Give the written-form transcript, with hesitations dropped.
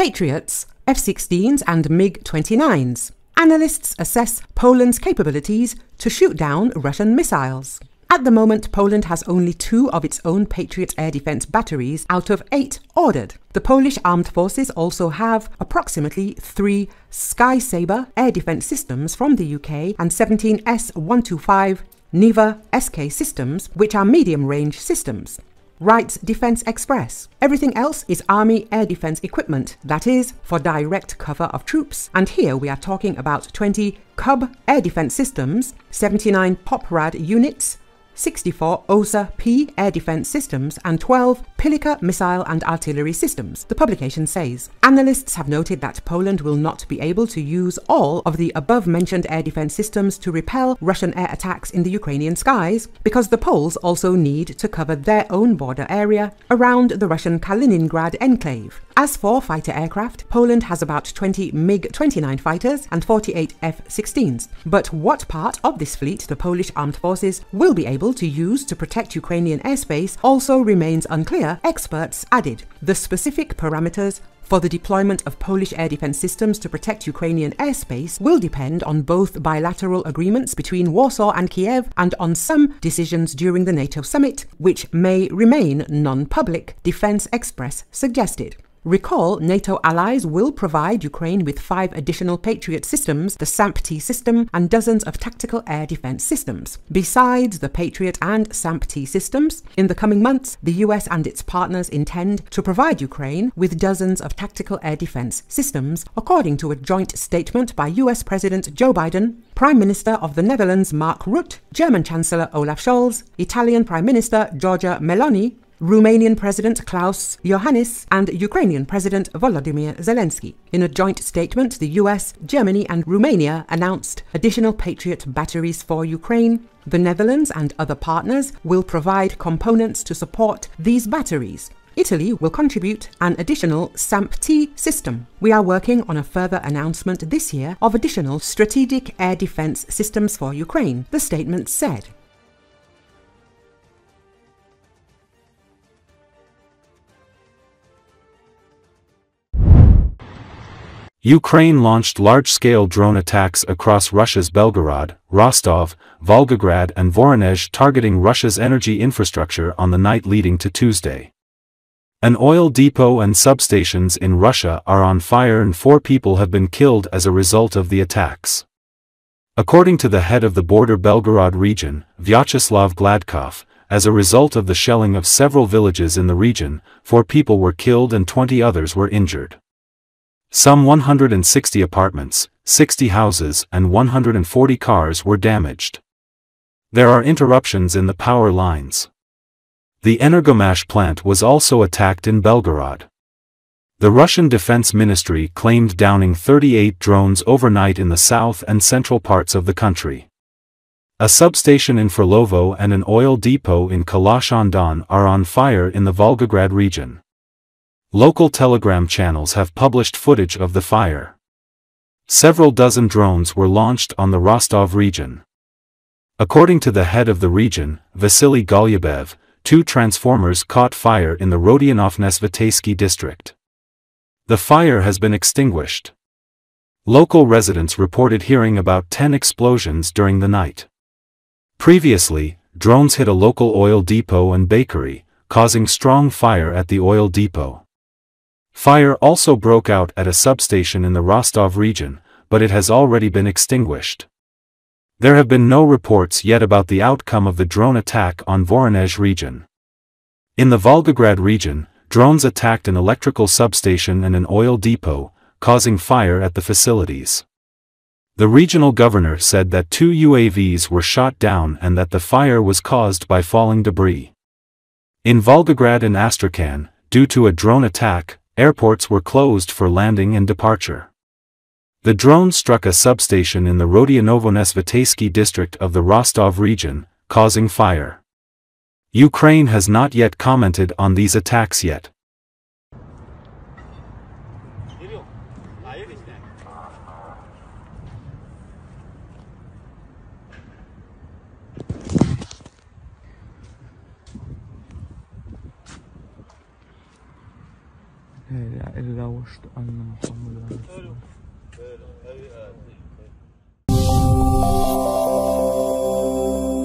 Patriots, F-16s and MiG-29s. Analysts assess Poland's capabilities to shoot down Russian missiles. At the moment, Poland has only 2 of its own Patriot air defence batteries out of 8 ordered. The Polish Armed Forces also have approximately 3 Sky Sabre air defence systems from the UK and 17 S-125 Neva SK systems, which are medium-range systems. Writes Defense Express. Everything else is Army air defense equipment, that is, for direct cover of troops. And here we are talking about 20 Kub air defense systems, 79 Poprad units, 64 OSA-P air defense systems and 12 Pilica missile and artillery systems, the publication says. Analysts have noted that Poland will not be able to use all of the above-mentioned air defense systems to repel Russian air attacks in the Ukrainian skies, because the Poles also need to cover their own border area around the Russian Kaliningrad enclave. As for fighter aircraft, Poland has about 20 MiG-29 fighters and 48 F-16s. But what part of this fleet the Polish Armed Forces will be able to use to protect Ukrainian airspace also remains unclear, experts added. The specific parameters for the deployment of Polish air defense systems to protect Ukrainian airspace will depend on both bilateral agreements between Warsaw and Kiev and on some decisions during the NATO summit, which may remain non-public, Defense Express suggested. Recall, NATO allies will provide Ukraine with 5 additional Patriot systems, the SAMP/T system, and dozens of tactical air defense systems. Besides the Patriot and SAMP/T systems, in the coming months, the US and its partners intend to provide Ukraine with dozens of tactical air defense systems, according to a joint statement by US President Joe Biden, Prime Minister of the Netherlands Mark Rutte, German Chancellor Olaf Scholz, Italian Prime Minister Giorgia Meloni, Romanian President Klaus Iohannis and Ukrainian President Volodymyr Zelensky. In a joint statement, the US, Germany and Romania announced additional Patriot batteries for Ukraine. The Netherlands and other partners will provide components to support these batteries. Italy will contribute an additional SAMP/T system. We are working on a further announcement this year of additional strategic air defense systems for Ukraine, the statement said. Ukraine launched large-scale drone attacks across Russia's Belgorod, Rostov, Volgograd and Voronezh, targeting Russia's energy infrastructure on the night leading to Tuesday. An oil depot and substations in Russia are on fire and 4 people have been killed as a result of the attacks. According to the head of the border Belgorod region, Vyacheslav Gladkov, as a result of the shelling of several villages in the region, 4 people were killed and 20 others were injured. Some 160 apartments, 60 houses and 140 cars were damaged. There are interruptions in the power lines. The Energomash plant was also attacked in Belgorod. The Russian Defense Ministry claimed downing 38 drones overnight in the south and central parts of the country. A substation in Frolovo and an oil depot in Kalashon-Don are on fire in the Volgograd region. Local Telegram channels have published footage of the fire. Several dozen drones were launched on the Rostov region. According to the head of the region, Vasily Golubev, 2 transformers caught fire in the Rodionov-Nesvitesky district. The fire has been extinguished. Local residents reported hearing about 10 explosions during the night. Previously, drones hit a local oil depot and bakery, causing strong fire at the oil depot. Fire also broke out at a substation in the Rostov region, but it has already been extinguished. There have been no reports yet about the outcome of the drone attack on Voronezh region. In the Volgograd region, drones attacked an electrical substation and an oil depot, causing fire at the facilities. The regional governor said that 2 UAVs were shot down and that the fire was caused by falling debris. In Volgograd and Astrakhan, due to a drone attack, airports were closed for landing and departure. The drone struck a substation in the Rodionovo-Nesvitesky district of the Rostov region, causing fire. Ukraine has not yet commented on these attacks yet. rauscht an einem Formel.